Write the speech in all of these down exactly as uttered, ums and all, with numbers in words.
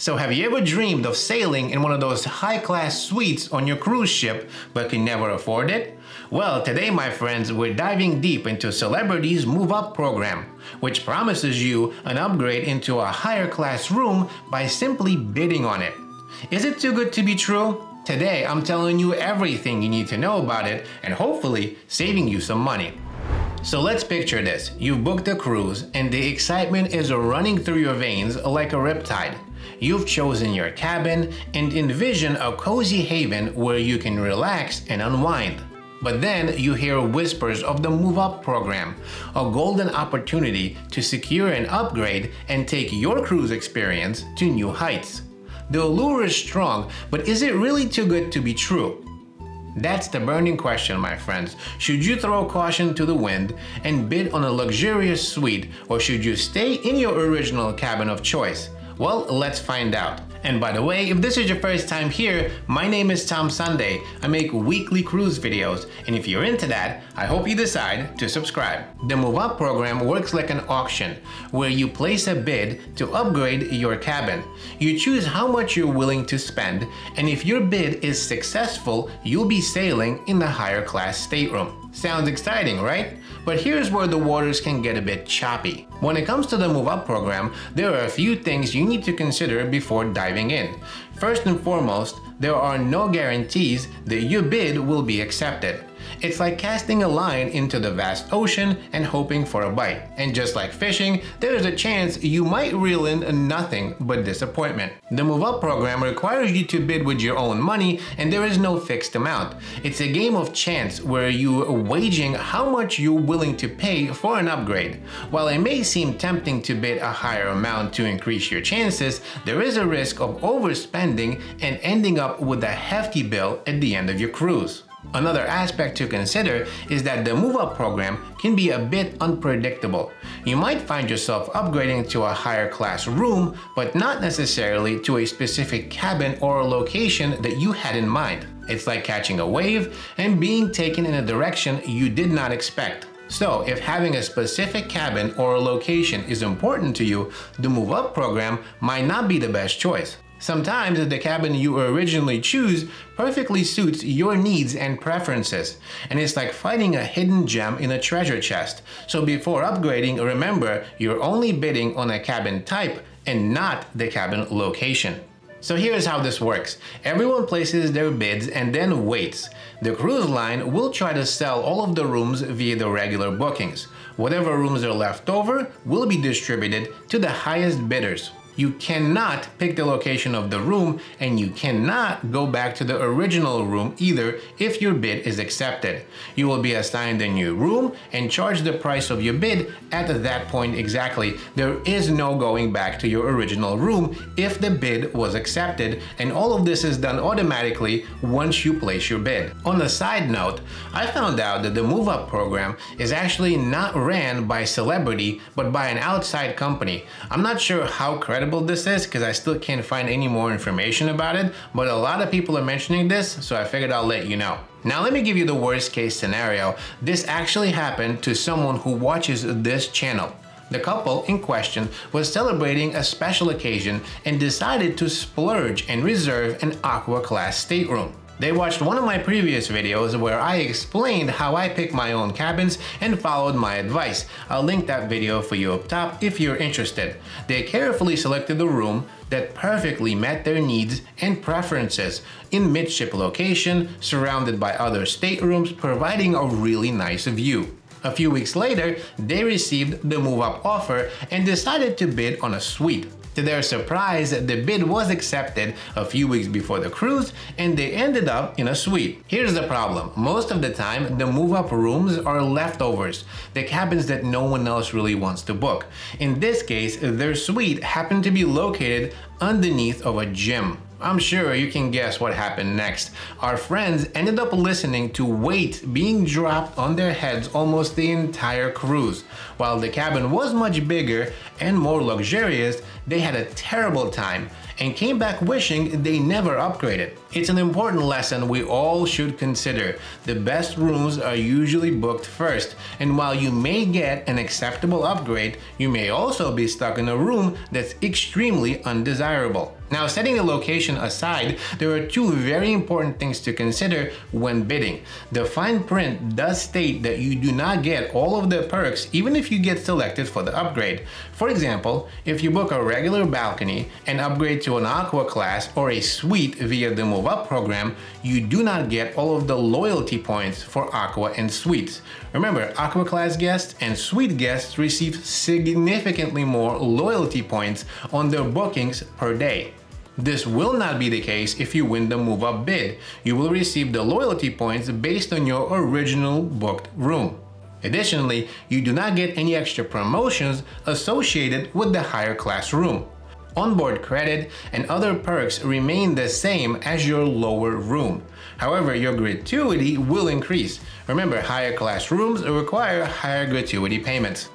So have you ever dreamed of sailing in one of those high-class suites on your cruise ship but can never afford it? Well, today, my friends, we're diving deep into Celebrity's Move Up program, which promises you an upgrade into a higher-class room by simply bidding on it. Is it too good to be true? Today, I'm telling you everything you need to know about it and hopefully saving you some money. So let's picture this. You've booked a cruise and the excitement is running through your veins like a riptide. You've chosen your cabin and envision a cozy haven where you can relax and unwind. But then you hear whispers of the Move Up program, a golden opportunity to secure an upgrade and take your cruise experience to new heights. The allure is strong, but is it really too good to be true? That's the burning question, my friends. Should you throw caution to the wind and bid on a luxurious suite, or should you stay in your original cabin of choice? Well, let's find out. And by the way, if this is your first time here, my name is Tom Sunday. I make weekly cruise videos, and if you're into that, I hope you decide to subscribe. The Move Up program works like an auction, where you place a bid to upgrade your cabin. You choose how much you're willing to spend, and if your bid is successful, you'll be sailing in the higher class stateroom. Sounds exciting, right? But here's where the waters can get a bit choppy. When it comes to the Move Up program, there are a few things you need to consider before diving in. First and foremost, there are no guarantees that your bid will be accepted. It's like casting a line into the vast ocean and hoping for a bite. And just like fishing, there's a chance you might reel in nothing but disappointment. The Move Up program requires you to bid with your own money, and there is no fixed amount. It's a game of chance where you're wagering how much you're willing to pay for an upgrade. While it may seem tempting to bid a higher amount to increase your chances, there is a risk of overspending and ending up with a hefty bill at the end of your cruise. Another aspect to consider is that the Move Up program can be a bit unpredictable. You might find yourself upgrading to a higher class room, but not necessarily to a specific cabin or a location that you had in mind. It's like catching a wave and being taken in a direction you did not expect. So, if having a specific cabin or a location is important to you, the Move Up program might not be the best choice. Sometimes the cabin you originally choose perfectly suits your needs and preferences, and it's like finding a hidden gem in a treasure chest. So before upgrading, remember you're only bidding on a cabin type and not the cabin location. So here's how this works. Everyone places their bids and then waits. The cruise line will try to sell all of the rooms via the regular bookings. Whatever rooms are left over will be distributed to the highest bidders. You cannot pick the location of the room, and you cannot go back to the original room either if your bid is accepted. You will be assigned a new room and charge the price of your bid at that point exactly. There is no going back to your original room if the bid was accepted, and all of this is done automatically once you place your bid. On a side note, I found out that the Move Up program is actually not ran by Celebrity, but by an outside company. I'm not sure how credible this is because I still can't find any more information about it, but a lot of people are mentioning this, so I figured I'll let you know. Now let me give you the worst case scenario. This actually happened to someone who watches this channel. The couple in question was celebrating a special occasion and decided to splurge and reserve an Aqua Class stateroom. They watched one of my previous videos where I explained how I pick my own cabins and followed my advice. I'll link that video for you up top if you're interested. They carefully selected the room that perfectly met their needs and preferences, in midship location, surrounded by other staterooms, providing a really nice view. A few weeks later, they received the Move Up offer and decided to bid on a suite. To their surprise, the bid was accepted a few weeks before the cruise, and they ended up in a suite. Here's the problem. Most of the time, the Move Up rooms are leftovers, the cabins that no one else really wants to book. In this case, their suite happened to be located underneath of a gym. I'm sure you can guess what happened next. Our friends ended up listening to weight being dropped on their heads almost the entire cruise. While the cabin was much bigger and more luxurious, they had a terrible time, and came back wishing they never upgraded. It's an important lesson we all should consider. The best rooms are usually booked first, and while you may get an acceptable upgrade, you may also be stuck in a room that's extremely undesirable. Now, setting the location aside, there are two very important things to consider when bidding. The fine print does state that you do not get all of the perks even if you get selected for the upgrade. For example, if you book a regular balcony and upgrade to an Aqua Class or a suite via the Move Up program, you do not get all of the loyalty points for Aqua and suites. Remember, Aqua Class guests and suite guests receive significantly more loyalty points on their bookings per day. This will not be the case if you win the Move Up bid. You will receive the loyalty points based on your original booked room. Additionally, you do not get any extra promotions associated with the higher class room. Onboard credit and other perks remain the same as your lower room. However, your gratuity will increase. Remember, higher class rooms require higher gratuity payments.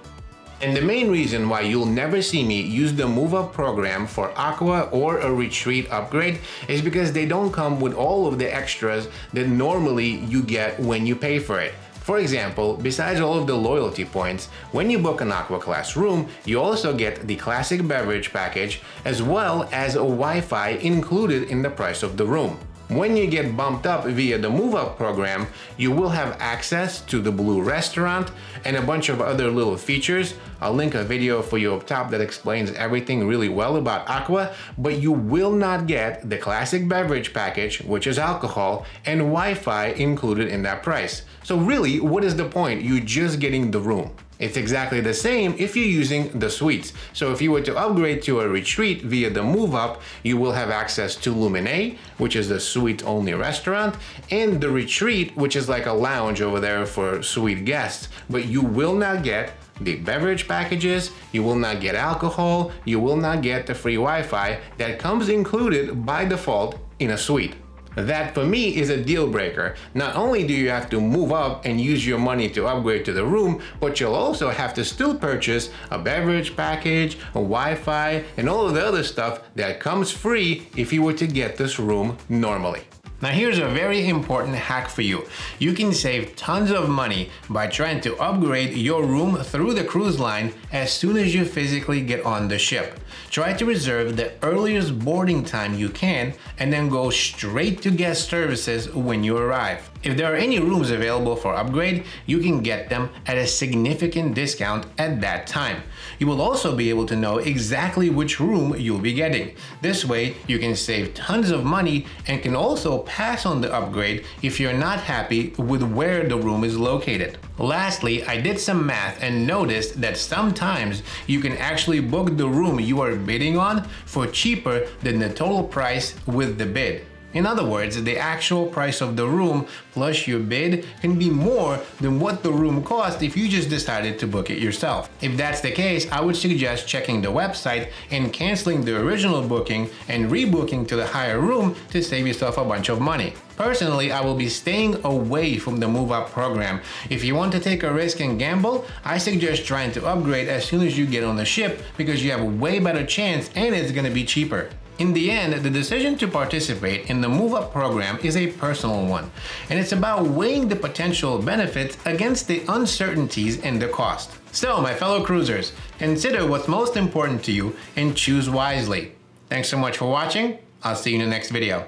And the main reason why you'll never see me use the Move Up program for Aqua or a Retreat upgrade is because they don't come with all of the extras that normally you get when you pay for it. For example, besides all of the loyalty points, when you book an Aqua Class room, you also get the classic beverage package as well as a Wi-Fi included in the price of the room. When you get bumped up via the Move Up program, you will have access to the Blue Restaurant and a bunch of other little features. I'll link a video for you up top that explains everything really well about Aqua, but you will not get the classic beverage package, which is alcohol, and Wi-Fi included in that price. So really, what is the point? You're just getting the room. It's exactly the same if you're using the suites. So if you were to upgrade to a Retreat via the Move Up, you will have access to Luminae, which is the suite-only restaurant, and the Retreat, which is like a lounge over there for suite guests. But you will not get the beverage packages, you will not get alcohol, you will not get the free Wi-Fi that comes included by default in a suite. That for me is a deal breaker. Not only do you have to move up and use your money to upgrade to the room, but you'll also have to still purchase a beverage package, a Wi-Fi, and all of the other stuff that comes free if you were to get this room normally. Now here's a very important hack for you. You can save tons of money by trying to upgrade your room through the cruise line as soon as you physically get on the ship. Try to reserve the earliest boarding time you can and then go straight to guest services when you arrive. If there are any rooms available for upgrade, you can get them at a significant discount at that time. You will also be able to know exactly which room you'll be getting. This way, you can save tons of money and can also pass on the upgrade if you're not happy with where the room is located. Lastly, I did some math and noticed that sometimes you can actually book the room you are bidding on for cheaper than the total price with the bid. In other words, the actual price of the room plus your bid can be more than what the room cost if you just decided to book it yourself. If that's the case, I would suggest checking the website and canceling the original booking and rebooking to the higher room to save yourself a bunch of money. Personally, I will be staying away from the Move Up program. If you want to take a risk and gamble, I suggest trying to upgrade as soon as you get on the ship because you have a way better chance and it's going to be cheaper. In the end, the decision to participate in the Move Up program is a personal one, and it's about weighing the potential benefits against the uncertainties and the cost. So, my fellow cruisers, consider what's most important to you and choose wisely. Thanks so much for watching. I'll see you in the next video.